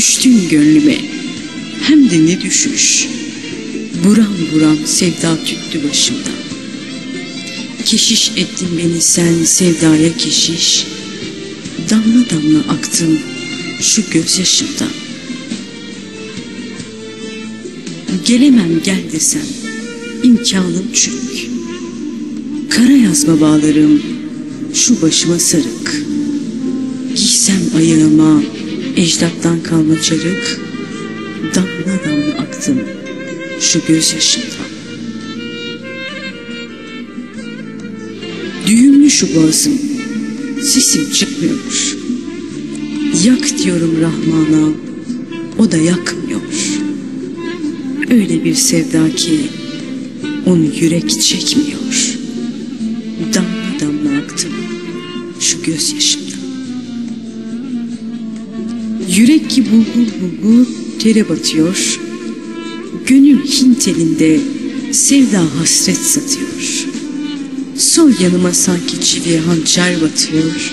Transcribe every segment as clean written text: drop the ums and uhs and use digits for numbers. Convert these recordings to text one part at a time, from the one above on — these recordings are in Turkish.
Düştün gönlüme, hem de ne düşmüş. Buram buram sevda tüttü başımda. Keşiş ettin beni sen sevdaya keşiş. Damla damla aktım şu gözyaşımda. Gelemem gel desem, imkanım çünkü. Kara yazma bağlarım şu başıma sarık. Giysem ayağıma ecdattan kalma çarık. Damla damla aktım şu gözyaşımda. Düğümlü şu boğazım, sesim çıkmıyor. Yak diyorum Rahman'a, o da yakmıyor. Öyle bir sevda ki onu yürek çekmiyor. Damla damla aktım şu gözyaşımda. Yürek ki bulgur bulgur tere batıyor. Gönül Hint elinde sevda hasret satıyor. Sol yanıma sanki çiviye hançer batıyor.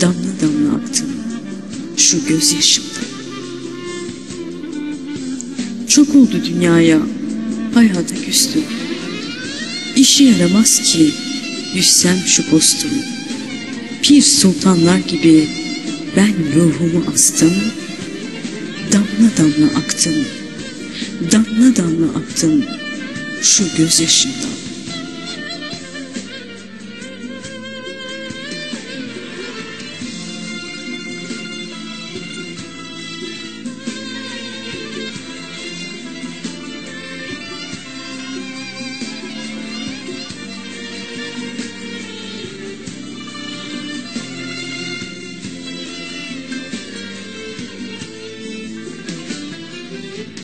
Damla damla aktım şu gözyaşımda. Çok oldu dünyaya, hayata küstüm. İşe yaramaz ki yüzsem şu postum. Pir sultanlar gibi ben ruhumu astım. Damla damla aktım, damla damla aktım şu gözyaşımdan.